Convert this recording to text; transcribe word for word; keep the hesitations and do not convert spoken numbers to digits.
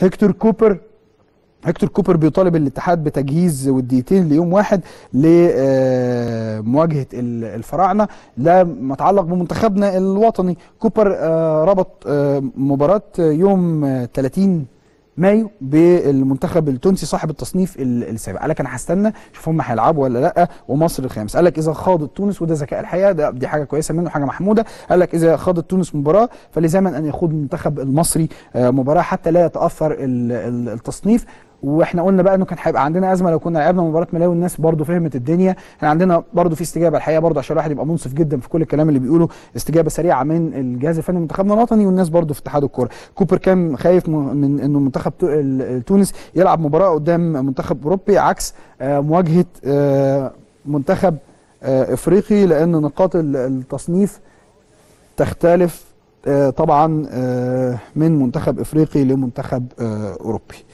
هيكتور كوبر هيكتور كوبر بيطالب الاتحاد بتجهيز وديتين ليوم واحد لمواجهه الفراعنه لما يتعلق بمنتخبنا الوطني. كوبر ربط مباراه يوم ثلاثين مايو بالمنتخب التونسي صاحب التصنيف السابع، قال لك انا هستنى شوف هم هيلعبوا ولا لا، ومصر الخامس، قال لك اذا خاضت تونس، وده ذكاء الحقيقه، ده دي حاجه كويسه منه، حاجه محموده، قال لك اذا خاضت تونس مباراه فلزاما ان يخوض المنتخب المصري مباراه حتى لا يتاثر التصنيف. واحنا قلنا بقى انه كان هيبقى عندنا ازمه لو كنا لعبنا مباراه ملاوي، الناس برضو فهمت الدنيا. احنا عندنا برضو في استجابه الحقيقه، برضو عشان الواحد يبقى منصف جدا في كل الكلام اللي بيقوله، استجابه سريعه من الجهاز الفني منتخبنا الوطني والناس برضو في اتحاد الكوره. كوبر كان خايف من انه منتخب تونس يلعب مباراه قدام منتخب اوروبي عكس مواجهه منتخب افريقي، لان نقاط التصنيف تختلف طبعا من منتخب افريقي لمنتخب اوروبي.